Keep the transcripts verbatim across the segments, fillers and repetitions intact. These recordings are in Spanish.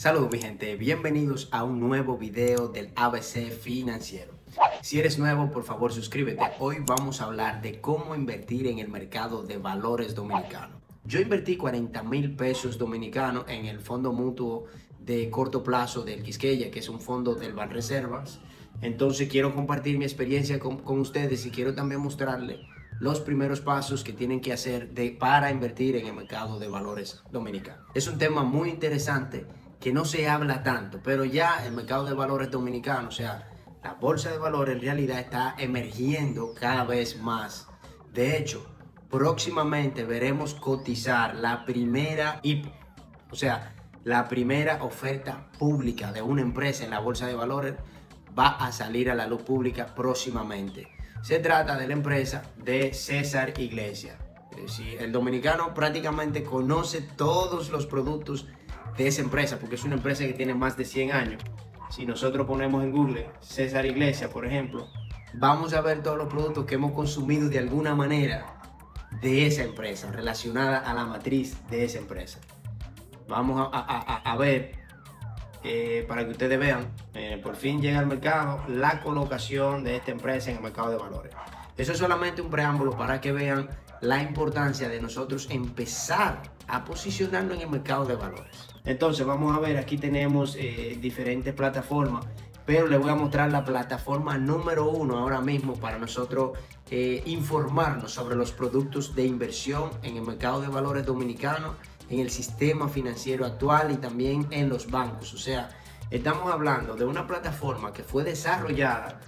Saludos mi gente, bienvenidos a un nuevo video del A B C Financiero. Si eres nuevo, por favor suscríbete. Hoy vamos a hablar de cómo invertir en el mercado de valores dominicano. Yo invertí cuarenta mil pesos dominicanos en el fondo mutuo de corto plazo del Quisqueya, que es un fondo del Banreservas. Entonces quiero compartir mi experiencia con, con ustedes y quiero también mostrarles los primeros pasos que tienen que hacer de, para invertir en el mercado de valores dominicano. Es un tema muy interesante que no se habla tanto, pero ya el mercado de valores dominicano, o sea, la bolsa de valores en realidad está emergiendo cada vez más. De hecho, próximamente veremos cotizar la primera I P O, o sea, la primera oferta pública de una empresa en la bolsa de valores va a salir a la luz pública próximamente. Se trata de la empresa de César Iglesias. El dominicano prácticamente conoce todos los productos de esa empresa porque es una empresa que tiene más de cien años. Si nosotros ponemos en Google César Iglesias, por ejemplo, vamos a ver todos los productos que hemos consumido de alguna manera de esa empresa, relacionada a la matriz de esa empresa. Vamos a, a, a, a ver, eh, para que ustedes vean, eh, por fin llega al mercado la colocación de esta empresa en el mercado de valores. Eso es solamente un preámbulo para que vean la importancia de nosotros empezar a posicionarnos en el mercado de valores. Entonces vamos a ver, aquí tenemos eh, diferentes plataformas, pero les voy a mostrar la plataforma número uno ahora mismo para nosotros eh, informarnos sobre los productos de inversión en el mercado de valores dominicano, en el sistema financiero actual y también en los bancos. O sea, estamos hablando de una plataforma que fue desarrollada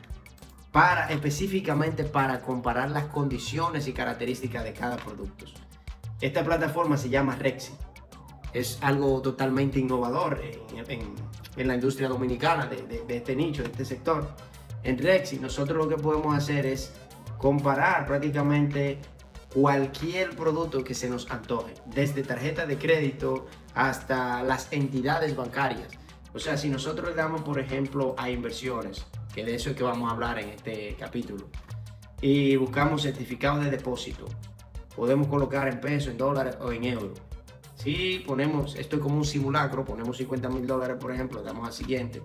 para específicamente para comparar las condiciones y características de cada producto. Esta plataforma se llama Rexi. Es algo totalmente innovador en, en, en la industria dominicana de, de, de este nicho, de este sector. En Rexi nosotros lo que podemos hacer es comparar prácticamente cualquier producto que se nos antoje, desde tarjeta de crédito hasta las entidades bancarias. O sea, si nosotros le damos, por ejemplo, a inversiones, que de eso es que vamos a hablar en este capítulo, y buscamos certificados de depósito, podemos colocar en pesos, en dólares o en euros. Si ponemos, esto es como un simulacro, ponemos cincuenta mil dólares, por ejemplo, damos al siguiente.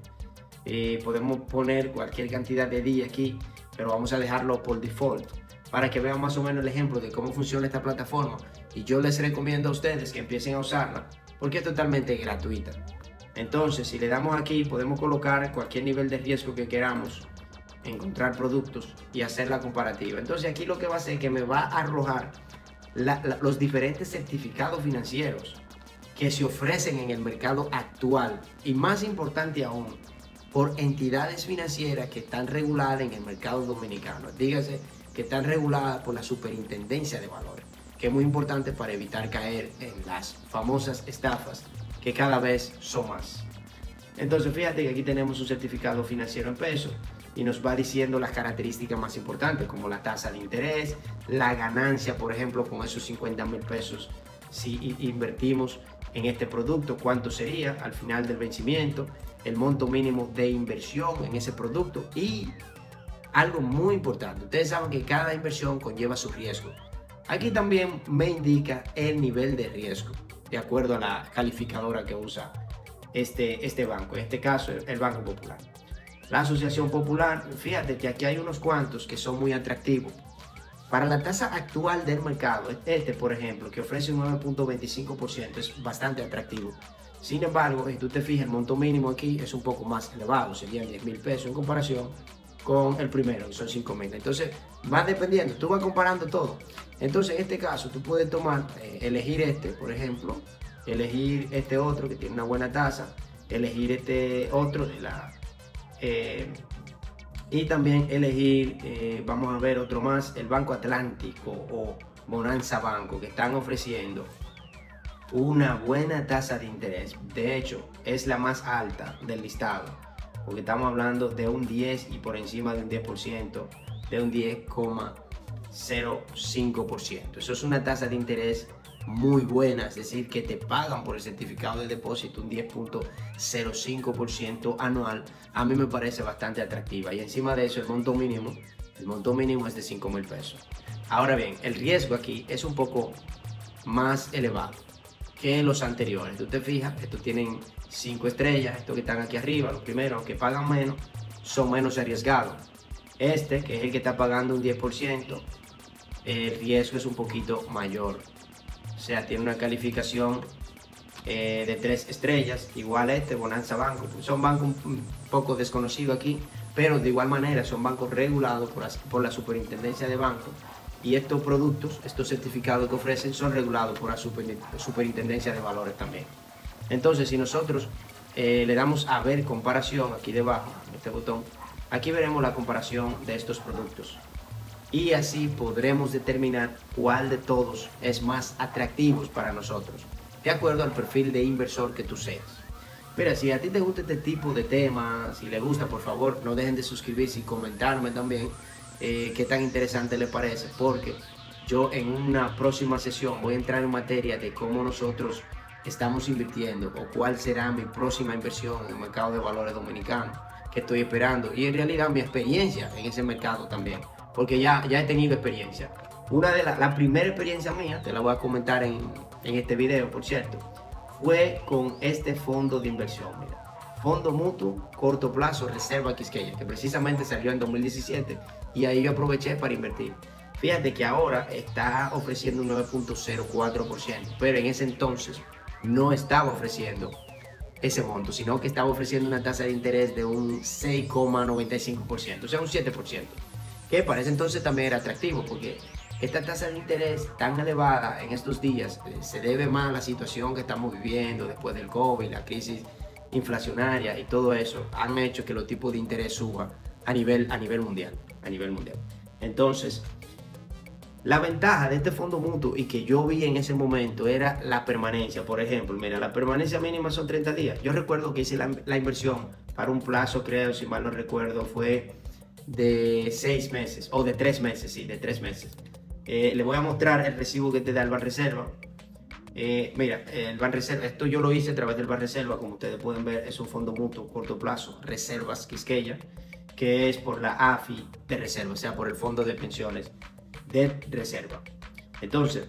Eh, podemos poner cualquier cantidad de días aquí, pero vamos a dejarlo por default, para que vean más o menos el ejemplo de cómo funciona esta plataforma. Y yo les recomiendo a ustedes que empiecen a usarla, porque es totalmente gratuita. Entonces, si le damos aquí, podemos colocar cualquier nivel de riesgo que queramos, encontrar productos y hacer la comparativa. Entonces, aquí lo que va a hacer es que me va a arrojar la, la, los diferentes certificados financieros que se ofrecen en el mercado actual. Y más importante aún, por entidades financieras que están reguladas en el mercado dominicano. Dígase que están reguladas por la Superintendencia de Valores, que es muy importante para evitar caer en las famosas estafas, que cada vez son más. Entonces fíjate que aquí tenemos un certificado financiero en pesos y nos va diciendo las características más importantes, como la tasa de interés, la ganancia, por ejemplo, con esos cincuenta mil pesos si invertimos en este producto, cuánto sería al final del vencimiento, el monto mínimo de inversión en ese producto y algo muy importante. Ustedes saben que cada inversión conlleva su riesgo. Aquí también me indica el nivel de riesgo, de acuerdo a la calificadora que usa este, este banco, en este caso el Banco Popular. La Asociación Popular, fíjate que aquí hay unos cuantos que son muy atractivos. Para la tasa actual del mercado, este por ejemplo, que ofrece un nueve punto veinticinco por ciento, es bastante atractivo. Sin embargo, si tú te fijas, el monto mínimo aquí es un poco más elevado, serían diez mil pesos en comparación con el primero, que son cinco mil. Entonces, va dependiendo, tú vas comparando todo. Entonces, en este caso, tú puedes tomar, eh, elegir este, por ejemplo, elegir este otro que tiene una buena tasa, elegir este otro de la, eh, y también elegir, eh, vamos a ver otro más, el Banco Atlántico o Bonanza Banco, que están ofreciendo una buena tasa de interés. De hecho, es la más alta del listado, porque estamos hablando de un diez y por encima de un diez por ciento, de un diez coma cero cinco por ciento. Eso es una tasa de interés muy buena, es decir, que te pagan por el certificado de depósito un diez punto cero cinco por ciento anual. A mí me parece bastante atractiva. Y encima de eso, el monto mínimo, el monto mínimo es de cinco mil pesos. Ahora bien, el riesgo aquí es un poco más elevado. que los anteriores. Tú te fijas, estos tienen cinco estrellas, estos que están aquí arriba, los primeros, aunque pagan menos, son menos arriesgados. Este, que es el que está pagando un diez por ciento, el riesgo es un poquito mayor. O sea, tiene una calificación eh, de tres estrellas, igual a este, Bonanza Banco. Son bancos un poco desconocidos aquí, pero de igual manera son bancos regulados por, por la Superintendencia de Bancos. Y estos productos, estos certificados que ofrecen, son regulados por la Superintendencia de Valores también. Entonces, si nosotros eh, le damos a ver comparación aquí debajo, este botón, aquí veremos la comparación de estos productos. Y así podremos determinar cuál de todos es más atractivo para nosotros, de acuerdo al perfil de inversor que tú seas. Mira, si a ti te gusta este tipo de temas, si les gusta, por favor, no dejen de suscribirse y comentarme también Eh, qué tan interesante les parece, porque yo en una próxima sesión voy a entrar en materia de cómo nosotros estamos invirtiendo o cuál será mi próxima inversión en el mercado de valores dominicano que estoy esperando, y en realidad mi experiencia en ese mercado también, porque ya, ya he tenido experiencia. Una de las la primera experiencia mía, te la voy a comentar en, en este video, por cierto, fue con este fondo de inversión, mira. Fondo mutuo, corto plazo, reserva Quisqueya, que precisamente salió en dos mil diecisiete, y ahí yo aproveché para invertir. Fíjate que ahora está ofreciendo un nueve punto cero cuatro por ciento, pero en ese entonces no estaba ofreciendo ese monto, sino que estaba ofreciendo una tasa de interés de un seis coma noventa y cinco por ciento, o sea, un siete por ciento, que para ese entonces también era atractivo, porque esta tasa de interés tan elevada en estos días eh, se debe más a la situación que estamos viviendo después del COVID, la crisis inflacionaria y todo eso han hecho que los tipos de interés suban a nivel, a nivel mundial, a nivel mundial. Entonces, la ventaja de este fondo mutuo y que yo vi en ese momento era la permanencia. Por ejemplo, mira, la permanencia mínima son treinta días. Yo recuerdo que hice la, la inversión para un plazo, creo, si mal no recuerdo, fue de seis meses o de tres meses, sí, de tres meses. Eh, le voy a mostrar el recibo que te da el Banreserva. Eh, mira, el Banreserva, esto yo lo hice a través del Banreserva, como ustedes pueden ver, es un fondo mutuo corto plazo, Reservas Quisqueya, que es por la A F I de Reserva, o sea, por el Fondo de Pensiones de Reserva. Entonces,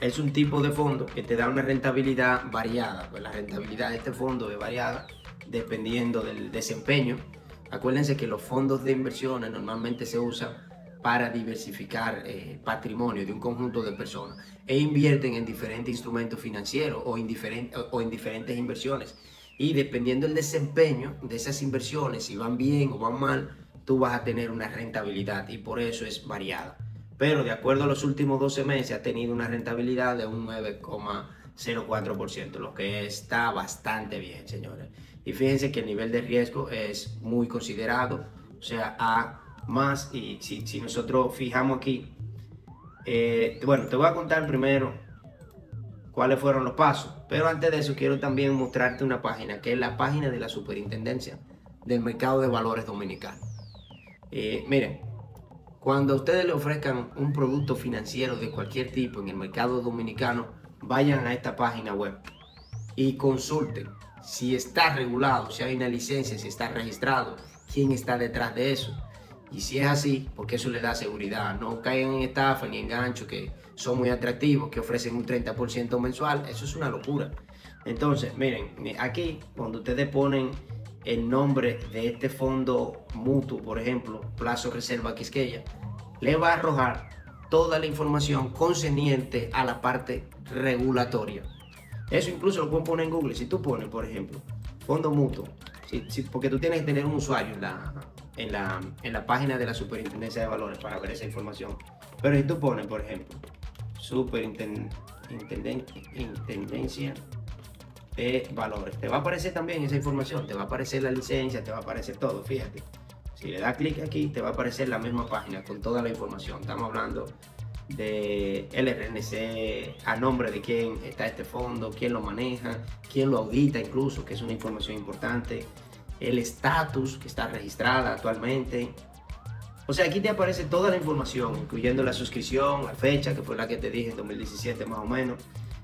es un tipo de fondo que te da una rentabilidad variada, pues la rentabilidad de este fondo es variada dependiendo del desempeño. Acuérdense que los fondos de inversiones normalmente se usan para diversificar eh, patrimonio de un conjunto de personas e invierten en diferentes instrumentos financieros o, indiferent, o, o en diferentes inversiones, y dependiendo del desempeño de esas inversiones, si van bien o van mal, tú vas a tener una rentabilidad, y por eso es variada. Pero de acuerdo a los últimos doce meses ha tenido una rentabilidad de un nueve coma cero cuatro por ciento, lo que está bastante bien, señores. Y fíjense que el nivel de riesgo es muy considerado, o sea, ha más, y si, si nosotros fijamos aquí, eh, bueno, te voy a contar primero cuáles fueron los pasos, pero antes de eso quiero también mostrarte una página, que es la página de la Superintendencia del Mercado de Valores Dominicano. Eh, miren, cuando a ustedes le ofrezcan un producto financiero de cualquier tipo en el mercado dominicano, vayan a esta página web y consulten si está regulado, si hay una licencia, si está registrado, quién está detrás de eso. Y si es así, porque eso les da seguridad, no caigan en estafa ni enganchos que son muy atractivos, que ofrecen un treinta por ciento mensual, eso es una locura. Entonces, miren, aquí cuando ustedes ponen el nombre de este fondo mutuo, por ejemplo, Plazo Reserva Quisqueya, le va a arrojar toda la información concerniente a la parte regulatoria. Eso incluso lo pueden poner en Google. Si tú pones, por ejemplo, fondo mutuo, si, si, porque tú tienes que tener un usuario en la... En la, en la página de la Superintendencia de Valores para ver esa información. Pero si tú pones, por ejemplo, Superintendencia de Valores, te va a aparecer también esa información, te va a aparecer la licencia, te va a aparecer todo. Fíjate, si le das clic aquí, te va a aparecer la misma página con toda la información. Estamos hablando de L R N C, a nombre de quién está este fondo, quién lo maneja, quién lo audita incluso, que es una información importante, el estatus que está registrada actualmente. O sea, aquí te aparece toda la información, incluyendo la suscripción, la fecha, que fue la que te dije en dos mil diecisiete más o menos,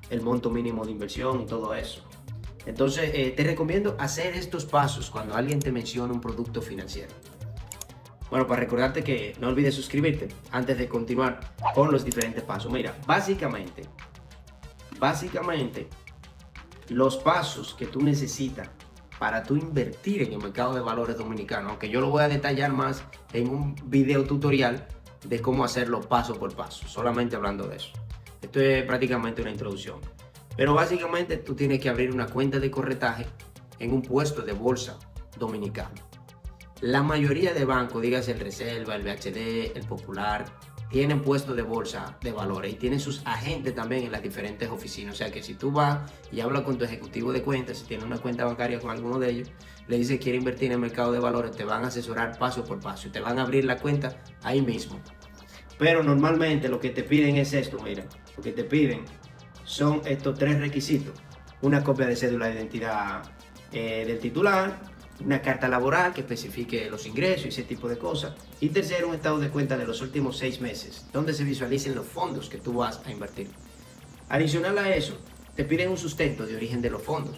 el monto mínimo de inversión y todo eso. Entonces, eh, te recomiendo hacer estos pasos cuando alguien te menciona un producto financiero. Bueno, para recordarte que no olvides suscribirte antes de continuar con los diferentes pasos. Mira, básicamente, Básicamente, los pasos que tú necesitas para tú invertir en el mercado de valores dominicano, aunque yo lo voy a detallar más en un video tutorial de cómo hacerlo paso por paso, solamente hablando de eso. Esto es prácticamente una introducción. Pero básicamente tú tienes que abrir una cuenta de corretaje en un puesto de bolsa dominicano. La mayoría de bancos, dígase el Reserva, el B H D, el Popular, tienen puestos de bolsa de valores y tienen sus agentes también en las diferentes oficinas. O sea que si tú vas y hablas con tu ejecutivo de cuentas, si tienes una cuenta bancaria con alguno de ellos, le dices que quiere invertir en el mercado de valores, te van a asesorar paso por paso y te van a abrir la cuenta ahí mismo. Pero normalmente lo que te piden es esto, mira, lo que te piden son estos tres requisitos: una copia de cédula de identidad eh, del titular, una carta laboral que especifique los ingresos y ese tipo de cosas. Y tercero, un estado de cuenta de los últimos seis meses, donde se visualicen los fondos que tú vas a invertir. Adicional a eso, te piden un sustento de origen de los fondos.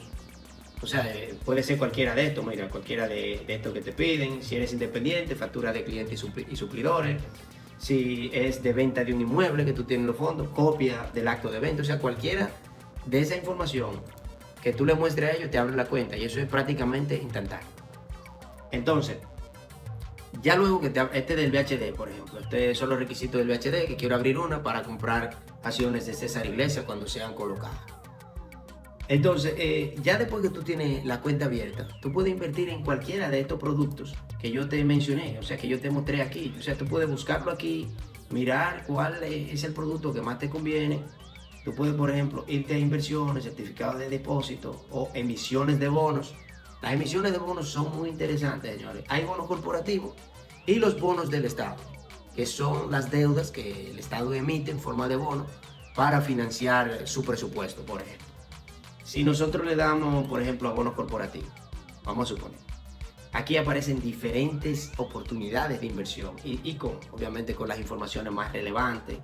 O sea, puede ser cualquiera de estos, mira, cualquiera de, de estos que te piden. Si eres independiente, factura de clientes y suplidores. Si es de venta de un inmueble que tú tienes los fondos, copia del acto de venta. O sea, cualquiera de esa información que tú le muestres a ellos, te abren la cuenta, y eso es prácticamente instantáneo. Entonces, ya luego que te abren, este del B H D, por ejemplo, estos son los requisitos del B H D, que quiero abrir una para comprar acciones de César Iglesias cuando sean colocadas. Entonces, eh, ya después que tú tienes la cuenta abierta, tú puedes invertir en cualquiera de estos productos que yo te mencioné, o sea, que yo te mostré aquí. O sea, tú puedes buscarlo aquí, mirar cuál es el producto que más te conviene. Tú puedes, por ejemplo, irte a inversiones, certificados de depósito o emisiones de bonos. Las emisiones de bonos son muy interesantes, señores. Hay bonos corporativos y los bonos del Estado, que son las deudas que el Estado emite en forma de bono para financiar su presupuesto, por ejemplo. Si nosotros le damos, por ejemplo, a bonos corporativos, vamos a suponer, aquí aparecen diferentes oportunidades de inversión y, y con, obviamente, con las informaciones más relevantes,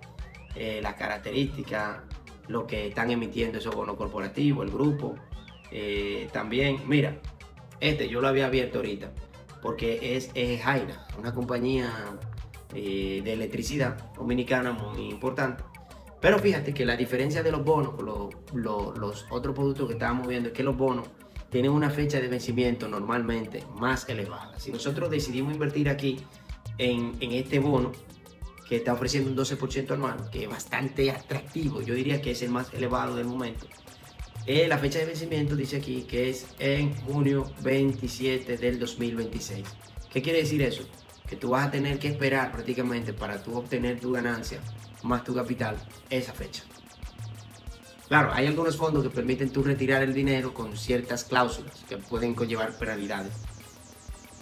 eh, las características, lo que están emitiendo esos bonos corporativos, el grupo. Eh, también, mira, este yo lo había abierto ahorita, porque es Haina, una compañía eh, de electricidad dominicana muy importante. Pero fíjate que la diferencia de los bonos con lo, lo, los otros productos que estábamos viendo es que los bonos tienen una fecha de vencimiento normalmente más elevada. Si nosotros decidimos invertir aquí en, en este bono, que está ofreciendo un doce por ciento anual, que es bastante atractivo, yo diría que es el más elevado del momento. Eh, la fecha de vencimiento dice aquí que es en junio veintisiete del dos mil veintiséis. ¿Qué quiere decir eso? Que tú vas a tener que esperar prácticamente para tú obtener tu ganancia más tu capital esa fecha. Claro, hay algunos fondos que permiten tú retirar el dinero con ciertas cláusulas que pueden conllevar penalidades.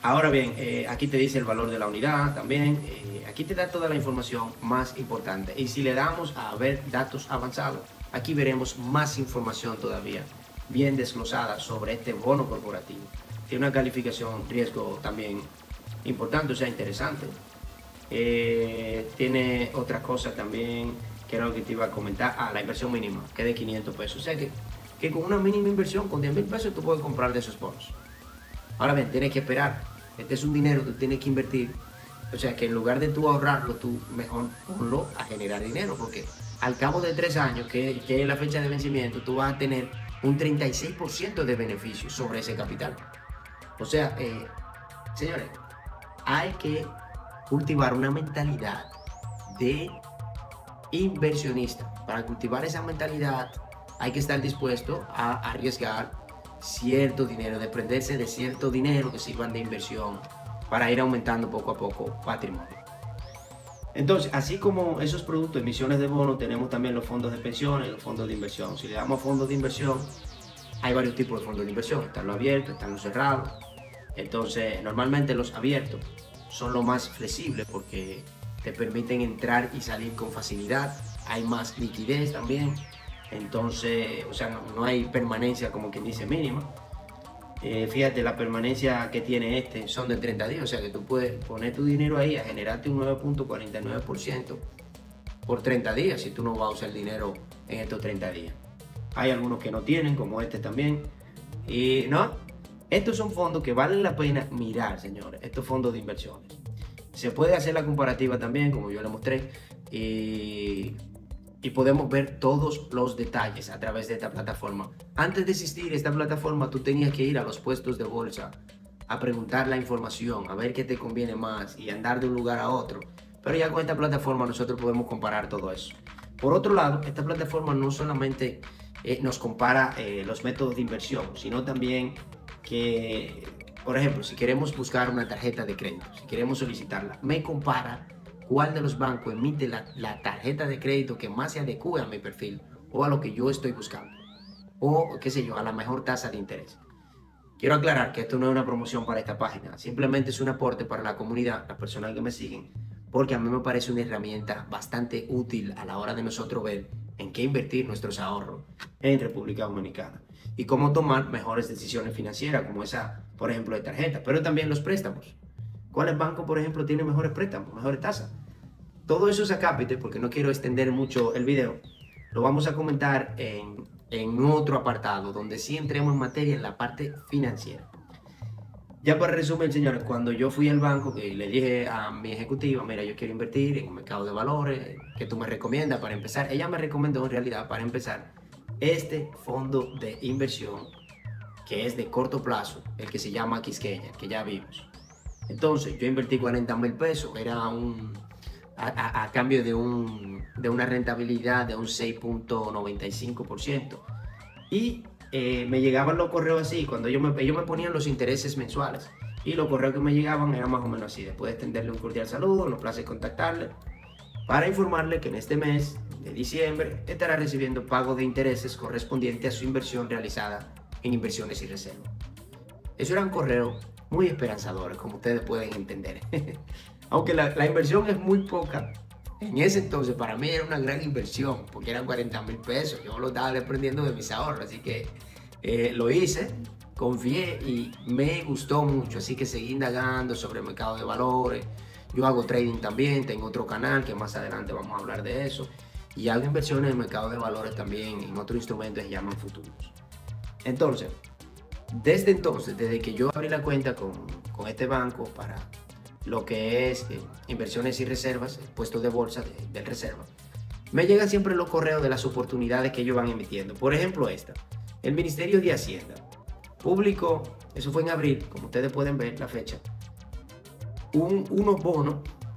Ahora bien, eh, aquí te dice el valor de la unidad también, eh, aquí te da toda la información más importante. Y si le damos a ver datos avanzados, aquí veremos más información todavía, bien desglosada sobre este bono corporativo. Tiene una calificación riesgo también importante, o sea, interesante. Eh, tiene otra cosa también que era lo que te iba a comentar, ah, la inversión mínima, que es de quinientos pesos. O sea que, que con una mínima inversión, con diez mil pesos, tú puedes comprar de esos bonos. Ahora bien, tienes que esperar. Este es un dinero que tienes que invertir. O sea, que en lugar de tú ahorrarlo, tú mejor ponlo a generar dinero. Porque al cabo de tres años, que, que es la fecha de vencimiento, tú vas a tener un treinta y seis por ciento de beneficio sobre ese capital. O sea, eh, señores, hay que cultivar una mentalidad de inversionista. Para cultivar esa mentalidad, hay que estar dispuesto a arriesgar cierto dinero, desprenderse de cierto dinero que sirvan de inversión para ir aumentando poco a poco patrimonio. Entonces, así como esos productos, emisiones de bonos, tenemos también los fondos de pensiones, los fondos de inversión. Si le damos fondos de inversión, hay varios tipos de fondos de inversión. Están los abiertos, están los cerrados. Entonces, normalmente los abiertos son los más flexibles porque te permiten entrar y salir con facilidad. Hay más liquidez también. Entonces, o sea, no, no hay permanencia, como quien dice, mínima. Eh, fíjate, la permanencia que tiene este son de treinta días, o sea que tú puedes poner tu dinero ahí a generarte un nueve punto cuarenta y nueve por ciento por treinta días si tú no vas a usar el dinero en estos treinta días. Hay algunos que no tienen, como este también. Y no, estos son fondos que valen la pena mirar, señores, estos fondos de inversiones. Se puede hacer la comparativa también, como yo le mostré. Y... y podemos ver todos los detalles a través de esta plataforma. Antes de existir esta plataforma, tú tenías que ir a los puestos de bolsa a preguntar la información, a ver qué te conviene más y andar de un lugar a otro. Pero ya con esta plataforma nosotros podemos comparar todo eso. Por otro lado, esta plataforma no solamente eh, nos compara eh, los métodos de inversión, sino también que, por ejemplo, si queremos buscar una tarjeta de crédito, si queremos solicitarla, me compara cuál de los bancos emite la, la tarjeta de crédito que más se adecue a mi perfil o a lo que yo estoy buscando, o qué sé yo, a la mejor tasa de interés. Quiero aclarar que esto no es una promoción para esta página, simplemente es un aporte para la comunidad, las personas que me siguen, porque a mí me parece una herramienta bastante útil a la hora de nosotros ver en qué invertir nuestros ahorros en República Dominicana y cómo tomar mejores decisiones financieras, como esa, por ejemplo, de tarjeta, pero también los préstamos. ¿Cuáles bancos, por ejemplo, tienen mejores préstamos, mejores tasas? Todo eso es a cápite, porque no quiero extender mucho el video. Lo vamos a comentar en, en otro apartado, donde sí entremos en materia en la parte financiera. Ya para resumir, señores, cuando yo fui al banco y le dije a mi ejecutiva, mira, yo quiero invertir en un mercado de valores, ¿qué tú me recomiendas para empezar? Ella me recomendó, en realidad, para empezar, este fondo de inversión que es de corto plazo, el que se llama Quisqueya, que ya vimos. Entonces, yo invertí cuarenta mil pesos, era un, a, a, a cambio de, un, de una rentabilidad de un seis punto noventa y cinco por ciento. Y Eh, me llegaban los correos así, cuando ellos me, ellos me ponían los intereses mensuales, y los correos que me llegaban eran más o menos así: después de extenderle un cordial saludo, nos place contactarle para informarle que en este mes de diciembre estará recibiendo pago de intereses correspondiente a su inversión realizada en inversiones y reservas. Eso era un correo muy esperanzador, como ustedes pueden entender. Aunque la, la inversión es muy poca, en ese entonces para mí era una gran inversión, porque eran cuarenta mil pesos, yo lo estaba desprendiendo de mis ahorros, así que eh, lo hice, confié y me gustó mucho, así que seguí indagando sobre el mercado de valores. Yo hago trading también, tengo otro canal que más adelante vamos a hablar de eso, y hago inversiones en el mercado de valores también, en otros instrumentos que se llaman futuros. Entonces, desde entonces, desde que yo abrí la cuenta con, con este banco para lo que es eh, inversiones y reservas, puestos de bolsa de, del reserva, me llegan siempre los correos de las oportunidades que ellos van emitiendo. Por ejemplo, esta, el Ministerio de Hacienda publicó, eso fue en abril, como ustedes pueden ver la fecha, un, unos bonos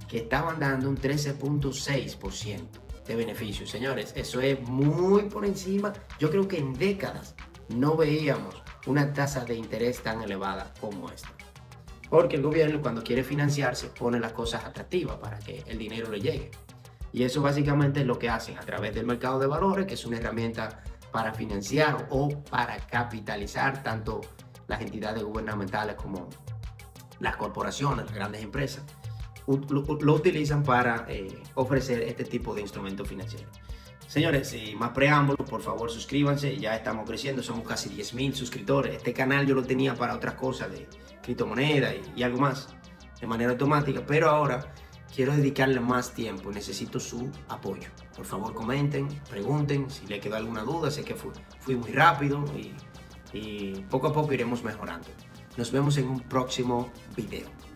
que estaban dando un trece punto seis por ciento de beneficio. Señores, eso es muy por encima. Yo creo que en décadas no veíamos una tasa de interés tan elevada como esta, porque el gobierno, cuando quiere financiarse, pone las cosas atractivas para que el dinero le llegue. Y eso básicamente es lo que hacen a través del mercado de valores, que es una herramienta para financiar o para capitalizar tanto las entidades gubernamentales como las corporaciones, las grandes empresas. Lo, lo utilizan para eh, ofrecer este tipo de instrumentos financieros. Señores, sin más preámbulos, por favor suscríbanse, ya estamos creciendo, somos casi diez mil suscriptores. Este canal yo lo tenía para otras cosas de criptomonedas y, y algo más, de manera automática, pero ahora quiero dedicarle más tiempo, necesito su apoyo. Por favor comenten, pregunten, si les quedó alguna duda, sé que fui, fui muy rápido y, y poco a poco iremos mejorando. Nos vemos en un próximo video.